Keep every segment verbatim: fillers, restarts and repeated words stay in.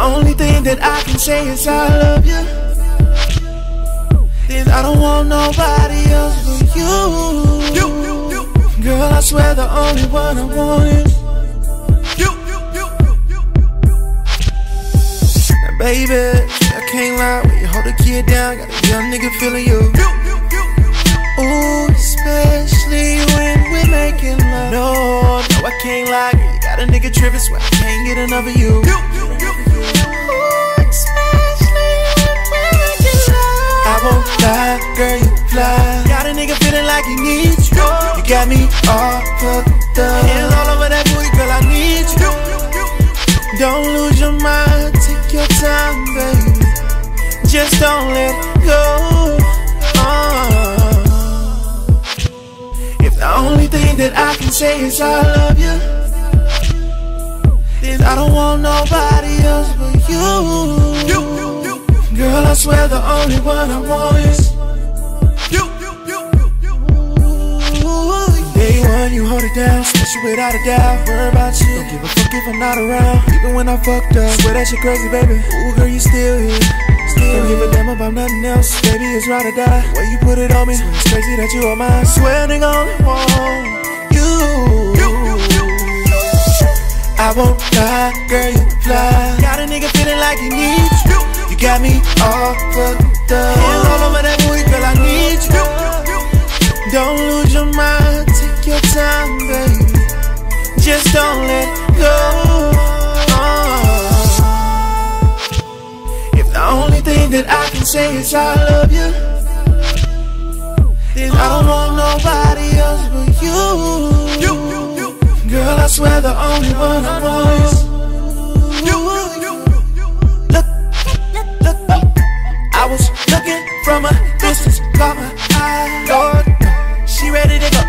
The only thing that I can say is I love you. Then I don't want nobody else but you. Girl, I swear the only one I want is you. Now, baby, I can't lie, when you hold a kid down, got a young nigga feeling you. Ooh, especially when we're making love. No, no, I can't lie, girl, you got a nigga tripping, so I can't get enough of you. Ooh, especially when we're making love. I won't lie, girl, you fly. Got a nigga feeling like he needs you. You got me all fucked up, hands all over that booty, girl, I need you. Don't lose your mind, take your time, baby. Just don't let go. uh. The only thing that I can say is I love you. Then I don't want nobody else but you. Girl, I swear the only one I want is you. Day one, you hold it down, special without a doubt. Worry about you, don't give a fuck if I'm not around. Even when I fucked up, swear that shit crazy, baby. Ooh, girl, you still here. Don't give a damn about nothing else, baby, it's ride or die. The way you put it on me, it's crazy that you are mine. Swear nigga only want you. I won't lie, girl, you fly. Got a nigga feeling like he needs you. You got me all fucked up, hands all over that booty, girl, I need you. Don't lose your mind, take your time, baby. Just don't let go. That I can say is I love you. Then I don't want nobody else but you. Girl, I swear the only one I want is you. Look, look, look, look. I was looking from a distance, caught my eye. Lord, she ready to go.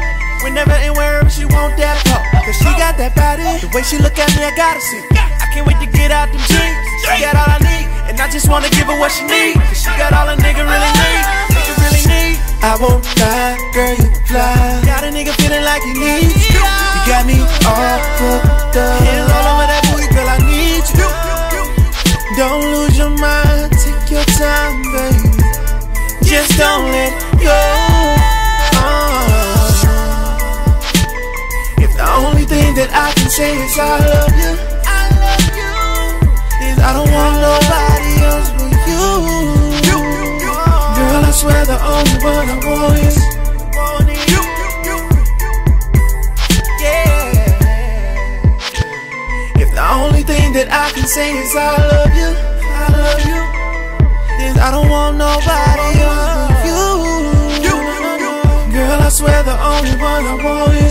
Whenever and wherever she want that pop, 'cause she got that body. The way she look at me, I gotta see. I can't wait to get out them jeans. She got all I need, and I just wanna give her what she need, 'cause she got all a nigga really need. Nigga really need. I won't lie, girl, you fly. Got a nigga feeling like he needs you. You got me all fucked up, hands all over that booty, girl, I need you. Don't lose your mind, take your time, baby. Just don't let go. uh. If the only thing that I can say is I love you, I love you. Is I don't want nobody. I swear the only one I want is you. Yeah. If the only thing that I can say is I love you, I love you, then I don't want nobody else but you. Girl, I swear the only one I want is you.